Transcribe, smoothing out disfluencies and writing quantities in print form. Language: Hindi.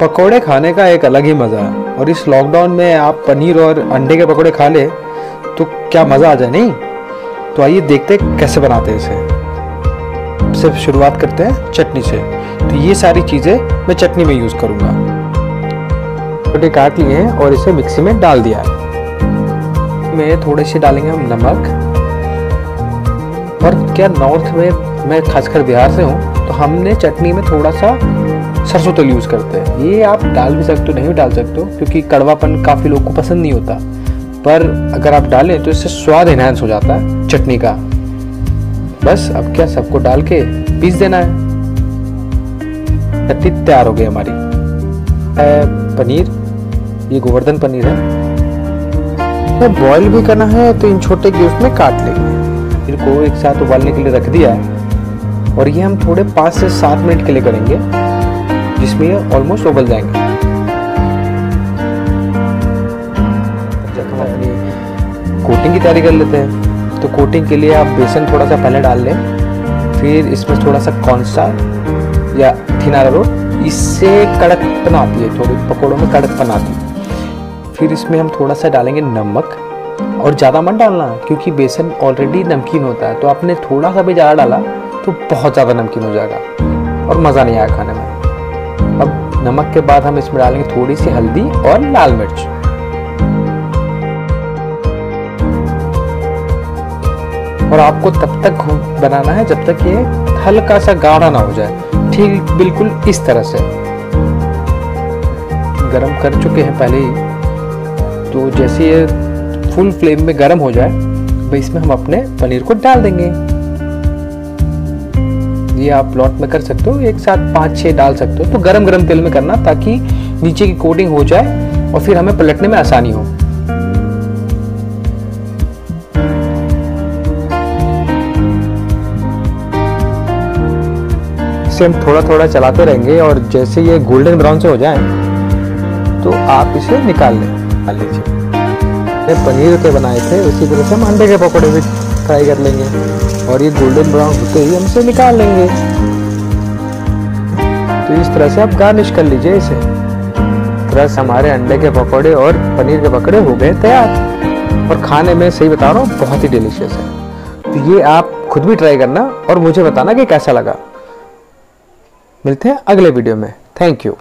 पकोड़े खाने का एक अलग ही मज़ा है। और इस लॉकडाउन में आप पनीर और अंडे के पकोड़े खा ले तो क्या मज़ा आ जाए, नहीं? तो आइए देखते कैसे बनाते हैं इसे। सिर्फ शुरुआत करते हैं चटनी से। तो ये सारी चीज़ें मैं चटनी में यूज़ करूँगा। पकोड़े काट लिए हैं और इसे मिक्सी में डाल दिया है। में थोड़े से डालेंगे हम नमक। और क्या नॉर्थ में, मैं खासकर बिहार से हूँ, तो हमने चटनी में थोड़ा सा सरसों तेल यूज़ करते हैं। ये आप डाल भी सकते हो, नहीं भी डाल सकते हो, क्योंकि कड़वापन काफ़ी लोगों को पसंद नहीं होता, पर अगर आप डालें तो इससे स्वाद एनहांस हो जाता है चटनी का। बस अब क्या सबको डाल के पीस देना है। चटनी तैयार हो गई हमारी। पनीर, ये गोवर्धन पनीर है। तो बॉईल भी करना है तो इन छोटे क्यूब्स में काट लेंगे। पनीर को एक साथ उबालने के लिए रख दिया है और ये हम थोड़े 5 से 7 मिनट के लिए करेंगे, जिसमें ये ऑलमोस्ट उबल जाएंगे। कोटिंग की तैयारी कर लेते हैं। तो कोटिंग के लिए आप बेसन थोड़ा सा पहले डाल लें, फिर इसमें थोड़ा सा कॉर्नस्टार्च या थिनारा रोट, इससे कड़कपन आती है, थोड़ी पकौड़ों में कड़कपन आती है। फिर इसमें हम थोड़ा सा डालेंगे नमक, और ज़्यादा मत डालना क्योंकि बेसन ऑलरेडी नमकीन होता है, तो आपने थोड़ा सा भी ज़्यादा डाला तो बहुत ज़्यादा नमकीन हो जाएगा और मज़ा नहीं आएगा खाने में। अब नमक के बाद हम इसमें डालेंगे थोड़ी सी हल्दी और लाल मिर्च। और आपको तब तक बनाना है जब तक ये हल्का सा गाढ़ा ना हो जाए, ठीक बिल्कुल इस तरह से। गरम कर चुके हैं पहले ही, तो जैसे ये फुल फ्लेम में गरम हो जाए तो इसमें हम अपने पनीर को डाल देंगे। ये आप प्लॉट में कर सकते हो, एक साथ 5-6 डाल सकते हो। तो गरम गरम तेल में करना ताकि नीचे की कोटिंग हो जाए और फिर हमें पलटने में आसानी हो। इसे हम थोड़ा थोड़ा चलाते रहेंगे और जैसे ये गोल्डन ब्राउन से हो जाए तो आप इसे निकाल लीजिए। पनीर के बनाए थे उसी तरह से हम अंडे के पकौड़े भी फ्राई कर लेंगे और ये गोल्डन ब्राउन होते ही हम इसे निकाल लेंगे। तो इस तरह से आप गार्निश कर लीजिए इसे। बस हमारे अंडे के पकौड़े और पनीर के पकौड़े हो गए तैयार, और खाने में सही बता रहा हूँ बहुत ही डिलीशियस है। तो ये आप खुद भी ट्राई करना और मुझे बताना कि कैसा लगा। मिलते हैं अगले वीडियो में। Thank you.